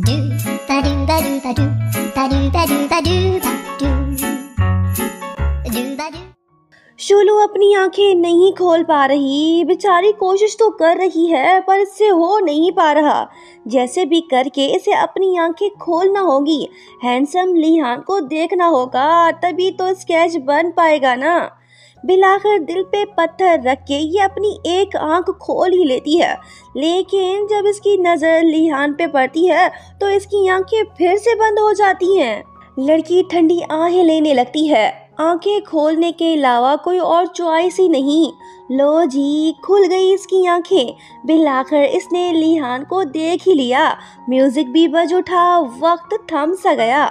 do ba do ba do ba do ba do ba do ba do do ba do। शोलू अपनी आंखें नहीं खोल पा रही, बेचारी कोशिश तो कर रही है पर इससे हो नहीं पा रहा। जैसे भी करके इसे अपनी आंखें खोलना होगी, हैंडसम लिहान को देखना होगा, तभी तो स्केच बन पाएगा ना। बिलाखिर दिल पे पत्थर रख के ये अपनी एक आंख खोल ही लेती है, लेकिन जब इसकी नज़र लिहान पे पड़ती है तो इसकी आंखें फिर से बंद हो जाती हैं। लड़की ठंडी आहें लेने लगती है, आंखें खोलने के अलावा कोई और चॉइस ही नहीं। लो जी, खुल गई इसकी आंखें। बिलाखिर इसने लिहान को देख ही लिया। म्यूज़िक भी बज उठा, वक्त थम सा गया।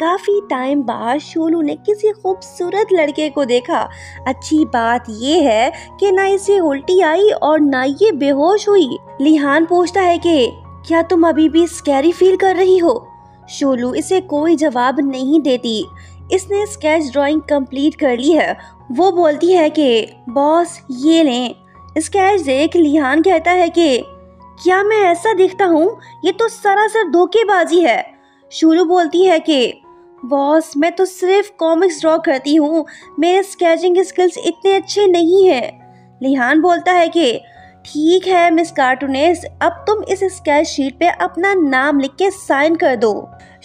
काफ़ी टाइम बाद शोलू ने किसी खूबसूरत लड़के को देखा। अच्छी बात यह है कि ना इसे उल्टी आई और ना ये बेहोश हुई। लिहान पूछता है कि क्या तुम अभी भी स्कैरी फील कर रही हो। शोलू इसे कोई जवाब नहीं देती। इसने स्केच ड्राइंग कंप्लीट कर ली है। वो बोलती है कि बॉस ये लें। स्केच देख लिहान कहता है कि क्या मैं ऐसा दिखता हूँ, ये तो सरासर धोखेबाजी है। शोलू बोलती है कि बॉस मैं तो सिर्फ कॉमिक्स ड्रॉ करती हूँ, मेरे स्केचिंग स्किल्स इतने अच्छे नहीं हैं। लिहान बोलता है कि ठीक है मिस कार्टूनिस्ट, अब तुम इस स्केच शीट पे अपना नाम लिख के साइन कर दो।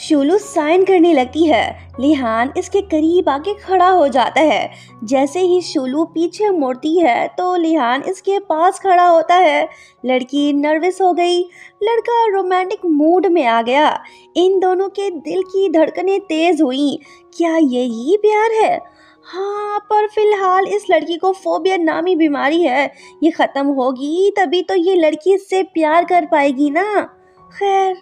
शोलू साइन करने लगती है। लिहान इसके करीब आके खड़ा हो जाता है। जैसे ही शोलू पीछे मुड़ती है तो लिहान इसके पास खड़ा होता है। लड़की नर्वस हो गई, लड़का रोमांटिक मूड में आ गया। इन दोनों के दिल की धड़कनें तेज हुई। क्या यही प्यार है? हाँ, पर फिलहाल इस लड़की को फोबिया नामी बीमारी है। ये ख़त्म होगी तभी तो ये लड़की इससे प्यार कर पाएगी ना। खैर,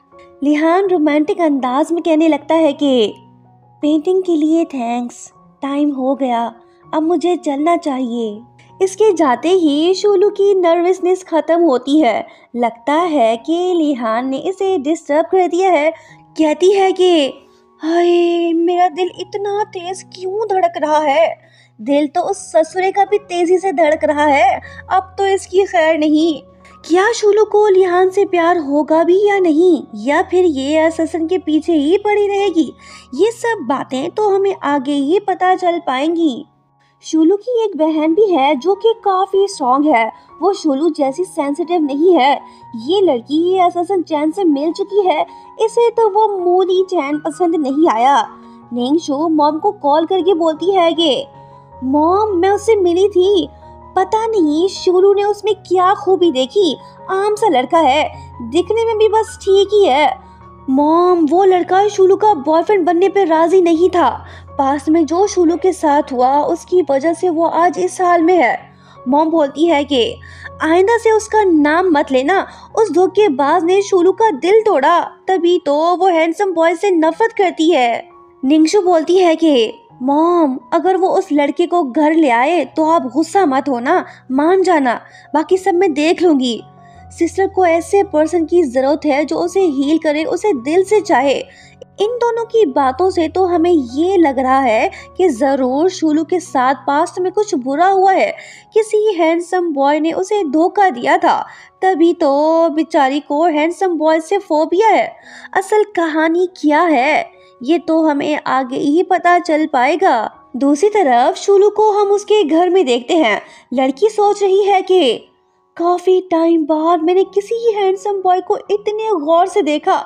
लिहान रोमांटिक अंदाज में कहने लगता है कि पेंटिंग के लिए थैंक्स, टाइम हो गया, अब मुझे चलना चाहिए। इसके जाते ही शोलू की नर्वसनेस ख़त्म होती है। लगता है कि लिहान ने इसे डिस्टर्ब कर दिया है। कहती है कि हाय, मेरा दिल इतना तेज क्यों धड़क रहा है? दिल तो उस ससुरे का भी तेजी से धड़क रहा है, अब तो इसकी खैर नहीं। क्या शोलू को लिहान से प्यार होगा भी या नहीं, या फिर ये अससन के पीछे ही पड़ी रहेगी? ये सब बातें तो हमें आगे ही पता चल पाएंगी। शोलू की एक बहन भी है जो कि काफ़ी स्ट्रॉन्ग है। वो शोलू जैसी सेंसिटिव नहीं है। ये लड़की ये असन चैन से मिल चुकी है, इसे तो वो मूली चैन पसंद नहीं आया। नेंगशो मॉम को कॉल करके बोलती है कि मॉम मैं उससे मिली थी, पता नहीं शोलू ने उसमें क्या खूबी देखी। आम सा लड़का है, दिखने में भी बस ठीक ही है। मॉम, वो लड़का शोलू का बॉयफ्रेंड बनने पर राजी नहीं था। पास में जो शोलू के साथ हुआ उसकी वजह से वो आज इस हाल में है। मॉम बोलती है कि आइंदा से उसका नाम मत लेना, उस धोखेबाज ने शोलू का दिल तोड़ा, तभी तो वो हैंडसम बॉय से नफरत करती है। निंगशू बोलती है कि मॉम, अगर वो उस लड़के को घर ले आए तो आप गुस्सा मत होना, मान जाना, बाकी सब मैं देख लूँगी। सिस्टर को ऐसे पर्सन की ज़रूरत है जो उसे हील करे, उसे दिल से चाहे। इन दोनों की बातों से तो हमें ये लग रहा है कि ज़रूर शोलू के साथ पास्ट में कुछ बुरा हुआ है। किसी हैंडसम बॉय ने उसे धोखा दिया था, तभी तो बेचारी को हैंडसम बॉय से फोबिया है। असल कहानी क्या है ये तो हमें आगे ही पता चल पाएगा। दूसरी तरफ शोलू को हम उसके घर में देखते हैं। लड़की सोच रही है कि काफ़ी टाइम बाद मैंने किसी हैंडसम बॉय को इतने गौर से देखा।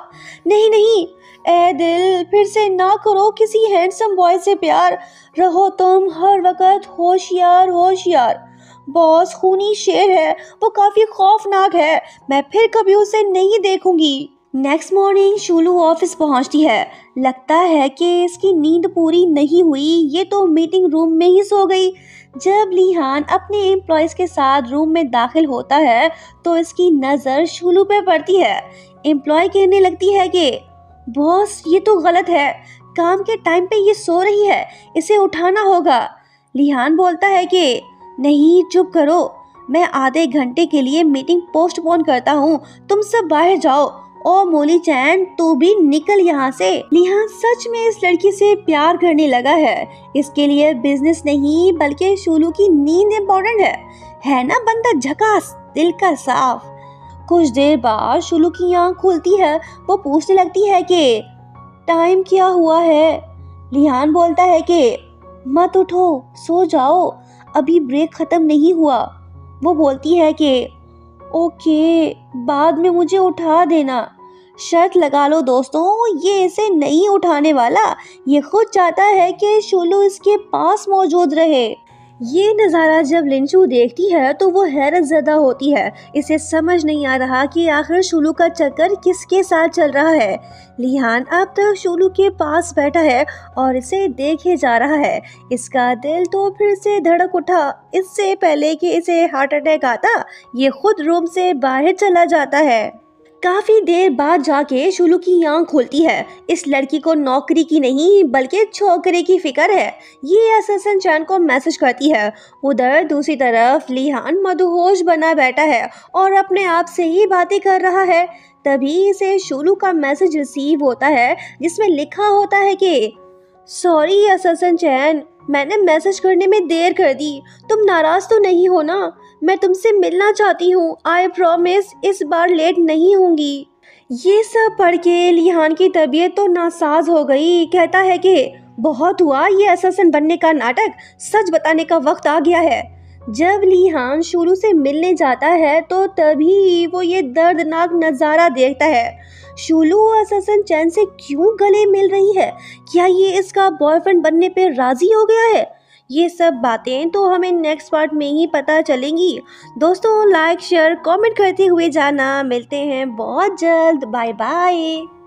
नहीं नहीं, ए दिल, फिर से ना करो किसी हैंडसम बॉय से प्यार। रहो तुम हर वक्त होशियार होशियार। बॉस खूनी शेर है, वो काफ़ी खौफनाक है, मैं फिर कभी उसे नहीं देखूंगी। नेक्स्ट मॉर्निंग शोलू ऑफिस पहुंचती है। लगता है कि इसकी नींद पूरी नहीं हुई, ये तो मीटिंग रूम में ही सो गई। जब लिहान अपने एम्प्लॉयज़ के साथ रूम में दाखिल होता है तो इसकी नज़र शोलू पे पड़ती है। एम्प्लॉय कहने लगती है कि बॉस ये तो गलत है, काम के टाइम पे ये सो रही है, इसे उठाना होगा। लिहान बोलता है कि नहीं, चुप करो, मैं आधे घंटे के लिए मीटिंग पोस्टपोन करता हूँ, तुम सब बाहर जाओ। ओ मोली चैन, तू भी निकल यहाँ से। लिहान सच में इस लड़की से प्यार करने लगा है। इसके लिए बिजनेस नहीं बल्कि शोलू की नींद इम्पोर्टेंट है ना। बंदा झकास, दिल का साफ। कुछ देर बाद शुलू की आंख खुलती है। वो पूछने लगती है कि टाइम क्या हुआ है। लिहान बोलता है कि मत उठो, सो जाओ, अभी ब्रेक ख़त्म नहीं हुआ। वो बोलती है कि ओके, बाद में मुझे उठा देना। शर्त लगा लो दोस्तों, ये इसे नहीं उठाने वाला। ये खुद चाहता है कि शुलू इसके पास मौजूद रहे। ये नज़ारा जब लिंचू देखती है तो वो हैरत ज़दा होती है। इसे समझ नहीं आ रहा कि आखिर शुलू का चक्कर किसके साथ चल रहा है। लिहान अब तक शुलू के पास बैठा है और इसे देखे जा रहा है। इसका दिल तो फिर से धड़क उठा। इससे पहले कि इसे हार्ट अटैक आता, ये खुद रूम से बाहर चला जाता है। काफ़ी देर बाद जाके शुलू की आंख खुलती है। इस लड़की को नौकरी की नहीं बल्कि छोकरे की फ़िक्र है। ये असन चैन को मैसेज करती है। उधर दूसरी तरफ लिहान मदहोश बना बैठा है और अपने आप से ही बातें कर रहा है। तभी इसे शुलू का मैसेज रिसीव होता है जिसमें लिखा होता है कि सॉरी असन चैन, मैंने मैसेज करने में देर कर दी। तुम नाराज़ तो नहीं हो ना? मैं तुमसे मिलना चाहती हूँ। आई प्रॉमिस इस बार लेट नहीं होंगी। ये सब पढ़ के लिहान की तबीयत तो नासाज हो गई। कहता है कि बहुत हुआ ये असासन बनने का नाटक, सच बताने का वक्त आ गया है। जब लिहान शुरू से मिलने जाता है तो तभी वो ये दर्दनाक नज़ारा देखता है। शुलू असन चैन से क्यों गले मिल रही है? क्या ये इसका बॉयफ्रेंड बनने पर राज़ी हो गया है? ये सब बातें तो हमें नेक्स्ट पार्ट में ही पता चलेंगी। दोस्तों लाइक शेयर कमेंट करते हुए जाना। मिलते हैं बहुत जल्द। Bye bye.